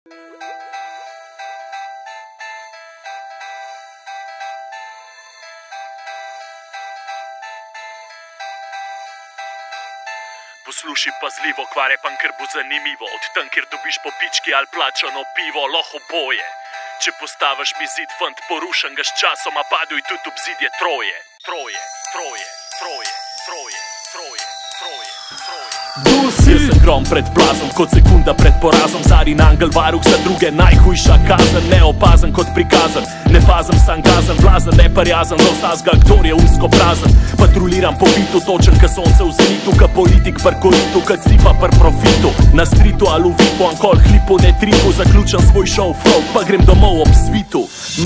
Posluši pazljivo, kvar je pa krbu zanimivo. Od tam, kjer dobiš po pički ali plačano pivo, lahko boje. Če postaviš mi zid, fant, porušen ga s časom, a paduj tudi ob zid je troje. Troje, troje, troje, troje, troje, troje, troje. Jaz sem grom pred plazom, kot sekunda pred porazom. Zarin angel, varuh za druge, najhujša kazen. Neopazen kot prikazan, nefazen, sam gazen. Blazen, neparjazen, za vsazga, kdor je usko prazen. Patruliram po bitu, točen ka sonce v zenitu, ka politik par koritu, ka cipa par profitu. Na stritu ali v vipu, ankol hlipu, ne tripu. Zaključam svoj show flow, pa grem domov ob svitu.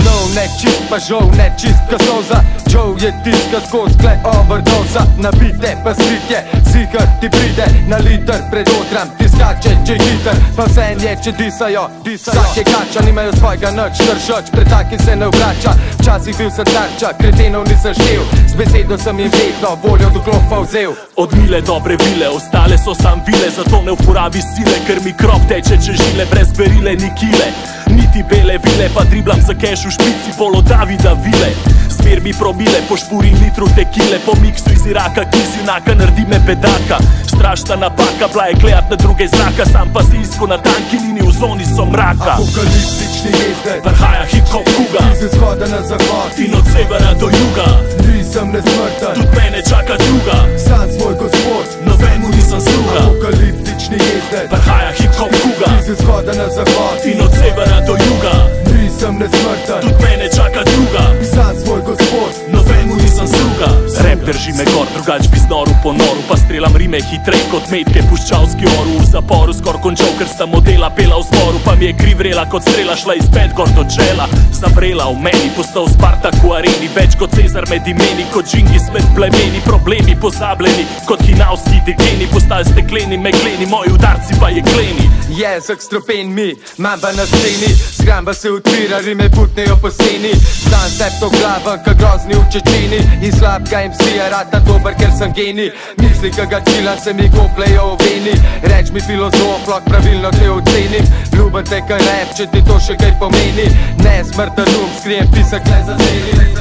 No, nečist pa žov, nečistka soza. Joe je tiska skozi klej overdoza. Nabite pa skritje, zihar ti pride na liter pred odram, ti skače, če hiter. Pa vse nje, če disajo, vsak je kača, nimajo svojega noč, držoč, pred takim se ne obrača. Včasih bil sem tarča, kretenov nisem štev, z besedo sem jim vedno voljo do klopa vzel. Od mile dobre vile, ostale so sam vile, zato ne uporabi sile, ker mi krop teče, če žile, brez berile ni kile. Niti bele vile, pa driblam za keš v špici, polo Davida Ville. Zmer mi promile, po špuri litru tekile, po miksu iz Iraka, ki z junaka naredi me bedaka. Strašna napaka, bila je klejat na druge zraka, sam pa si isko na tanki liniji, v zoni so mraka. Apokaliptični jezdec, prihaja hip-hop kuga, iz izhoda na zahod in od severa do juga. Nisem nesmrten, tudi mene čaka druga, sam svoj gospod, novemu nisem sluga. Apokaliptični jezdec, prihaja hip-hop kuga, iz izhoda na zahod in od severa do juga. Nisem nesmrten, tudi mene čaka druga, sam svoj gospod, novemu nisem sluga. Rap drži me gor, drugač bi z noru po noru, pa strelam rime hitrej kot metke puščavski oru. V zaporu skor končal, ker sta modela pela v zboru, pa mi je kri vrela kot strela, šla iz pet gor do čela. Zavrela v meni, postal Spartak v areni, več kot Cezar med imeni, kot Džingis med plemeni. Problemi pozabljeni, kot hinavski Degeni, postali stekleni, megleni, moji udarci pa jekleni. Jezak stropen mi, mamba na steni, zgramba se odpira, rime putnejo po steni. Sam septoglaven, ka grozni v Čečeni, iz slabega MC-ja rata dober, ker sem geni. Misli, ka ga čilam, se mi koplejo v veni. Reč mi filozof, lahko pravilno te ocenim. Ljubim te ka rap, če ti to še kaj pomeni. Nesmrten um, skrijem pisak le za zeli.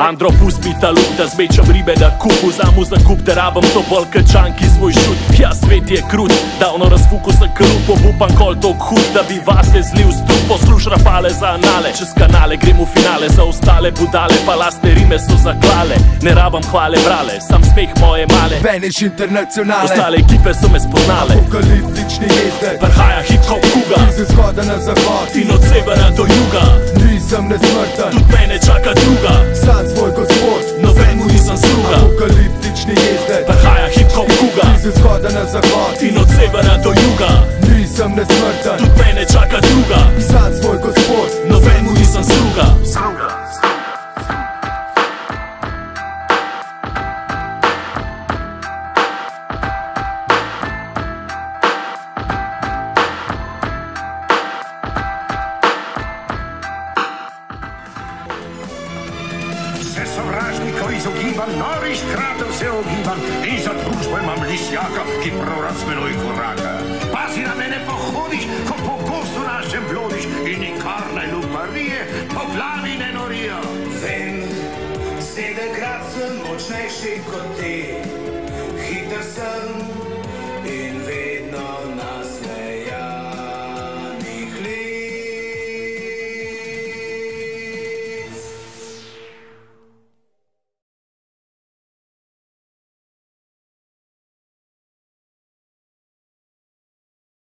Androp, pust mi ta luk, da zmečam ribe na kupu. Zamu za kup, da rabam to bolj kačanki svoj šut. Ja, svet je krut, davno razfuku sem krup. Obupam kol tok hud, da bi vas le zlil strup. Posluš rapale za anale, čez kanale grem v finale. Za ostale budale, pa lastne rime so zaklale. Ne rabam hvale brale, sam smeh moje male. Veniš internacionale, ostale ekipe so me spoznale. Apokaliptični jezdec, prihaja hip-hop kuga, iz izhoda na zahod in od severa do juga. Nisem nesmrten, tudi mene čaka druga, sam svoj gospod, novemu nisem sluga. Apokaliptični jezdec, prihaja hip-hop kuga, iz izhoda na zahod in od severa do juga. Nisem nesmrten, tudi mene čaka druga, sam svoj gospod, novemu nisem sluga. Sovražnikov izogibam, norih kratov se ogibam in za družbo imam lisjaka, ki proraz menoj koraka. Pazi na mene pohodiš, ko po gostu našem blodiš in nikar ne luparije, po glavi ne norijo. Vem, sedaj krat sem močnejši kot ti.